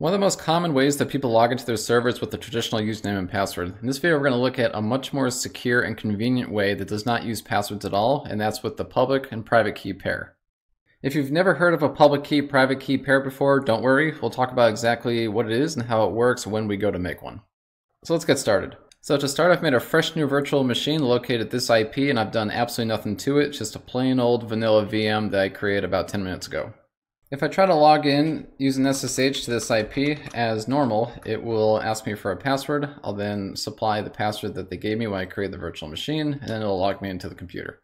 One of the most common ways that people log into their servers with the traditional username and password. In this video, we're going to look at a much more secure and convenient way that does not use passwords at all, and that's with the public and private key pair. If you've never heard of a public key, private key pair before, don't worry. We'll talk about exactly what it is and how it works when we go to make one. So let's get started. So to start, I've made a fresh new virtual machine located at this IP, and I've done absolutely nothing to it. It's just a plain old vanilla VM that I created about 10 minutes ago. If I try to log in using SSH to this IP as normal, it will ask me for a password. I'll then supply the password that they gave me when I created the virtual machine, and then it'll log me into the computer.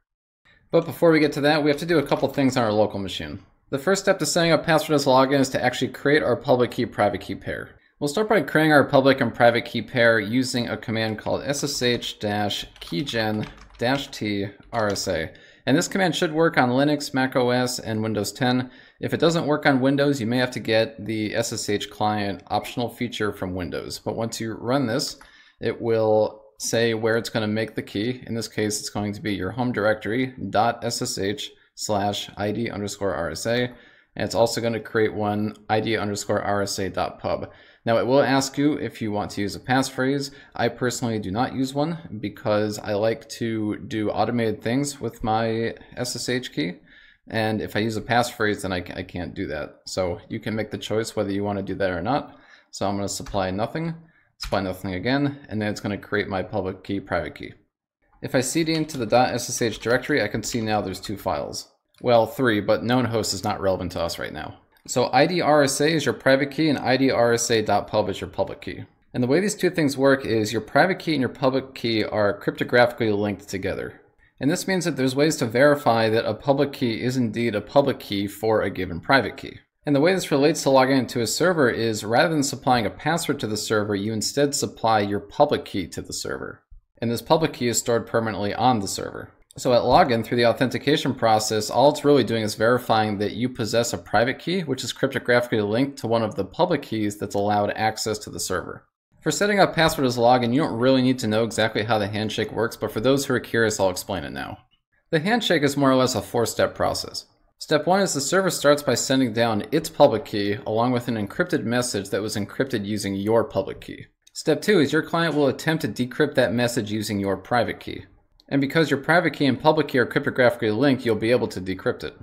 But before we get to that, we have to do a couple things on our local machine. The first step to setting up passwordless login is to actually create our public key private key pair. We'll start by creating our public and private key pair using a command called ssh-keygen -t rsa. And this command should work on Linux, Mac OS, and Windows 10. If it doesn't work on Windows, you may have to get the SSH client optional feature from Windows. But once you run this, it will say where it's going to make the key. In this case, it's going to be your home directory .ssh/id_rsa. And it's also going to create one id_rsa.pub. Now it will ask you if you want to use a passphrase. I personally do not use one because I like to do automated things with my SSH key. And if I use a passphrase, then I can't do that. So you can make the choice whether you want to do that or not. So I'm going to supply nothing again, and then it's going to create my public key, private key. If I cd into the .ssh directory, I can see now there's two files. Well, three, but known host is not relevant to us right now. So id_rsa is your private key and id_rsa.pub is your public key. And the way these two things work is your private key and your public key are cryptographically linked together. And this means that there's ways to verify that a public key is indeed a public key for a given private key. And the way this relates to logging into a server is rather than supplying a password to the server, you instead supply your public key to the server. And this public key is stored permanently on the server. So at login, through the authentication process, all it's really doing is verifying that you possess a private key, which is cryptographically linked to one of the public keys that's allowed access to the server. For setting up passwordless login, you don't really need to know exactly how the handshake works, but for those who are curious, I'll explain it now. The handshake is more or less a four-step process. Step one is the server starts by sending down its public key along with an encrypted message that was encrypted using your public key. Step two is your client will attempt to decrypt that message using your private key. And because your private key and public key are cryptographically linked, you'll be able to decrypt it.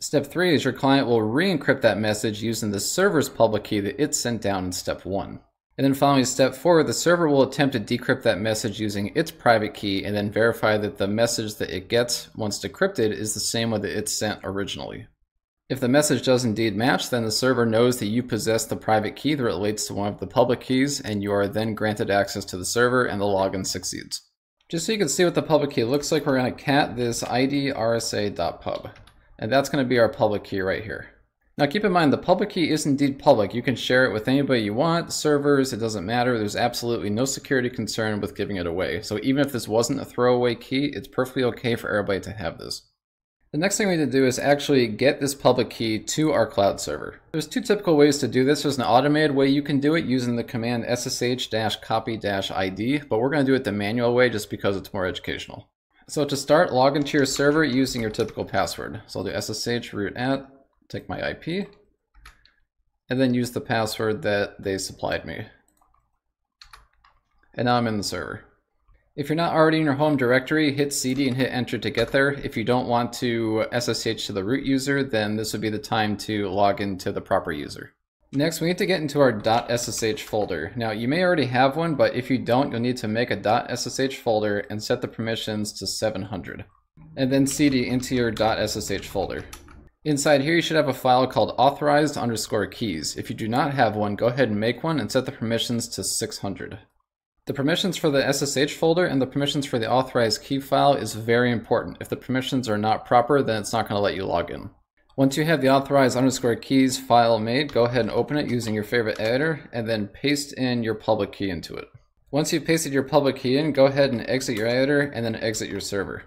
Step three is your client will re-encrypt that message using the server's public key that it sent down in step one. And then finally, step four, the server will attempt to decrypt that message using its private key and then verify that the message that it gets once decrypted is the same one that it sent originally. If the message does indeed match, then the server knows that you possess the private key that relates to one of the public keys, and you are then granted access to the server and the login succeeds. Just so you can see what the public key looks like, we're going to cat this id_rsa.pub, and that's going to be our public key right here. Now keep in mind, the public key is indeed public. You can share it with anybody you want, servers, it doesn't matter. There's absolutely no security concern with giving it away. So even if this wasn't a throwaway key, it's perfectly okay for everybody to have this. The next thing we need to do is actually get this public key to our cloud server. There's two typical ways to do this. There's an automated way you can do it using the command ssh-copy-id, but we're going to do it the manual way just because it's more educational. So to start, log into your server using your typical password. So I'll do ssh root at, take my IP, and then use the password that they supplied me. And now I'm in the server. If you're not already in your home directory, hit cd and hit enter to get there. If you don't want to SSH to the root user, then this would be the time to log into the proper user. Next, we need to get into our .ssh folder. Now, you may already have one, but if you don't, you'll need to make a .ssh folder and set the permissions to 700. And then cd into your .ssh folder. Inside here, you should have a file called authorized_keys. If you do not have one, go ahead and make one and set the permissions to 600. The permissions for the SSH folder and the permissions for the authorized key file is very important. If the permissions are not proper, then it's not going to let you log in. Once you have the authorized_keys file made, go ahead and open it using your favorite editor and then paste in your public key into it. Once you've pasted your public key in, go ahead and exit your editor and then exit your server.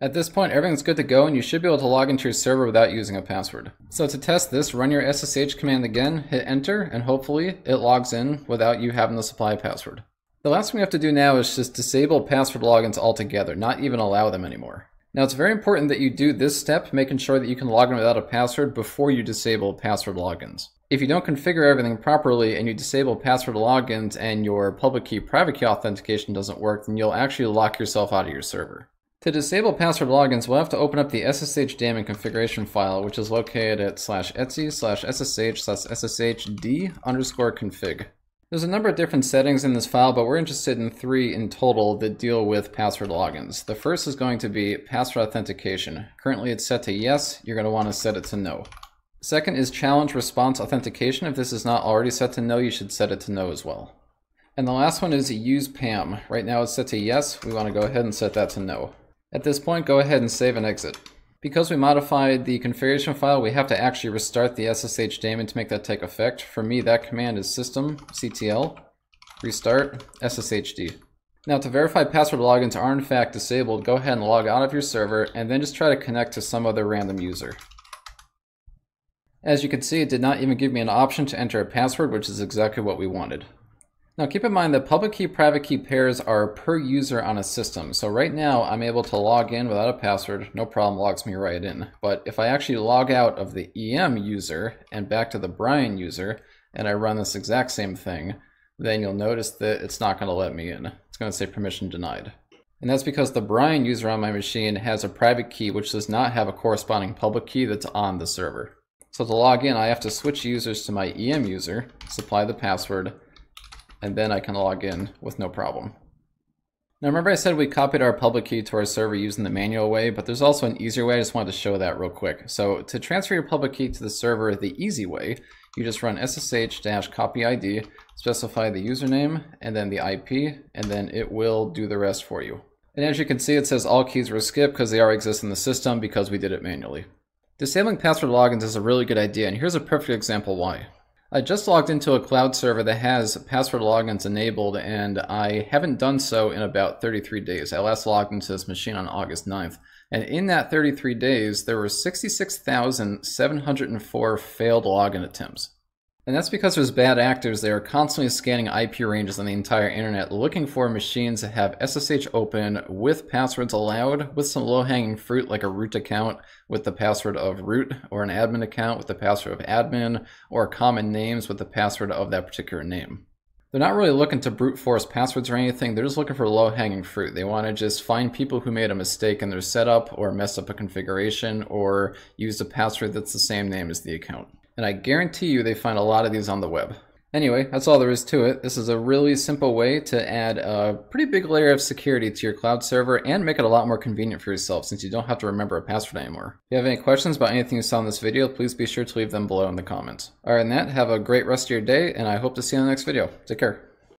At this point, everything's good to go and you should be able to log into your server without using a password. So to test this, run your SSH command again, hit enter, and hopefully it logs in without you having to supply a password. The last thing we have to do now is just disable password logins altogether, not even allow them anymore. Now it's very important that you do this step, making sure that you can log in without a password before you disable password logins. if you don't configure everything properly and you disable password logins and your public key private key authentication doesn't work, then you'll actually lock yourself out of your server. To disable password logins, we'll have to open up the SSH daemon configuration file, which is located at /etc/ssh/sshd_config. There's a number of different settings in this file, but we're interested in three in total that deal with password logins. The first is going to be password authentication. Currently it's set to yes, you're going to want to set it to no. Second is challenge response authentication. If this is not already set to no, you should set it to no as well. And the last one is use PAM. Right now it's set to yes, we want to go ahead and set that to no. At this point, go ahead and save and exit. Because we modified the configuration file, we have to actually restart the SSH daemon to make that take effect. For me, that command is systemctl restart sshd. Now to verify password logins are in fact disabled, go ahead and log out of your server and then just try to connect to some other random user. As you can see, it did not even give me an option to enter a password, which is exactly what we wanted. Now keep in mind that public key private key pairs are per user on a system. So right now I'm able to log in without a password, no problem, logs me right in. But if I actually log out of the EM user and back to the Brian user and I run this exact same thing, then you'll notice that it's not going to let me in. It's going to say permission denied. And that's because the Brian user on my machine has a private key which does not have a corresponding public key that's on the server. So to log in, I have to switch users to my EM user, supply the password, and then I can log in with no problem. Now remember I said we copied our public key to our server using the manual way, but there's also an easier way. I just wanted to show that real quick. So to transfer your public key to the server the easy way, you just run ssh-copy-id, specify the username, and then the IP, and then it will do the rest for you. And as you can see, it says all keys were skipped because they already exist in the system because we did it manually. Disabling password logins is a really good idea, and here's a perfect example why. I just logged into a cloud server that has password logins enabled, and I haven't done so in about 33 days. I last logged into this machine on August 9th. And in that 33 days, there were 66,704 failed login attempts. And that's because there's bad actors. They are constantly scanning IP ranges on the entire internet, looking for machines that have SSH open with passwords allowed, with some low-hanging fruit like a root account with the password of root, or an admin account with the password of admin, or common names with the password of that particular name. They're not really looking to brute force passwords or anything. They're just looking for low-hanging fruit. They want to just find people who made a mistake in their setup, or messed up a configuration, or used a password that's the same name as the account. And I guarantee you they find a lot of these on the web. Anyway, that's all there is to it. This is a really simple way to add a pretty big layer of security to your cloud server and make it a lot more convenient for yourself since you don't have to remember a password anymore. If you have any questions about anything you saw in this video, please be sure to leave them below in the comments. Alright, and have a great rest of your day, and I hope to see you in the next video. Take care.